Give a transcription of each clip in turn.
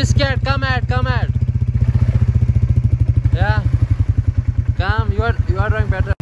biscuit, come at. Yeah, come, you are doing better.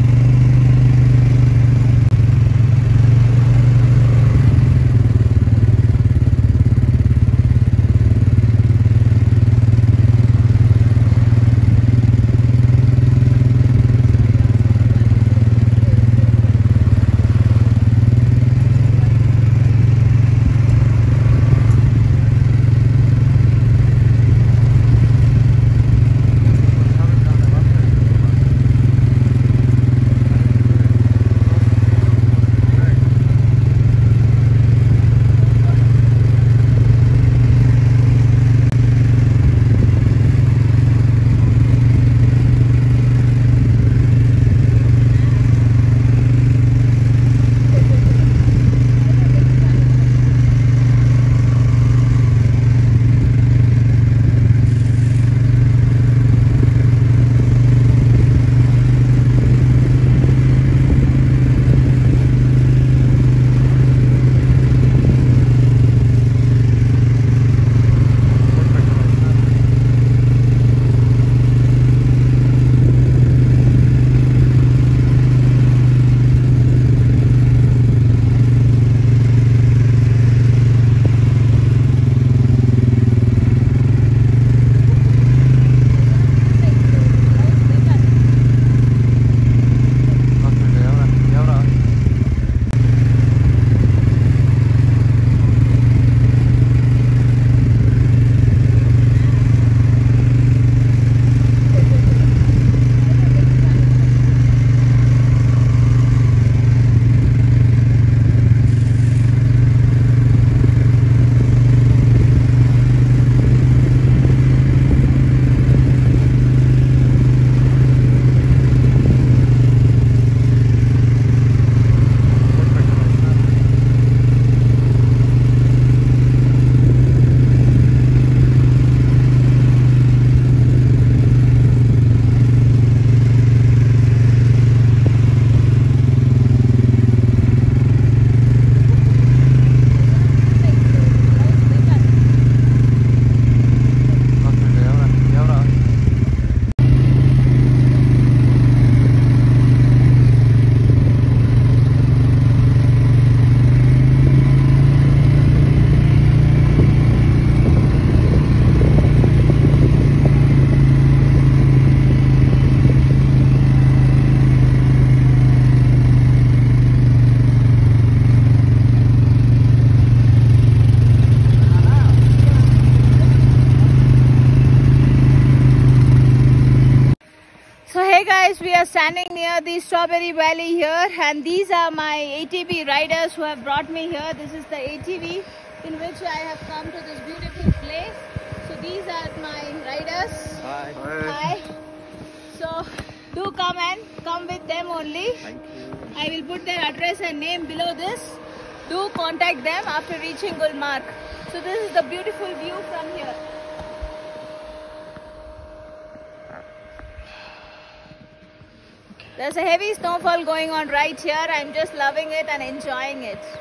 We are standing near the Strawberry Valley here, and these are my ATV riders who have brought me here. This is the ATV in which I have come to this beautiful place. So these are my riders. Hi. Hi. So do come and come with them only. Thank you. I will put their address and name below this. Do contact them after reaching Gulmarg. So this is the beautiful view from here. There's a heavy snowfall going on right here. I'm just loving it and enjoying it.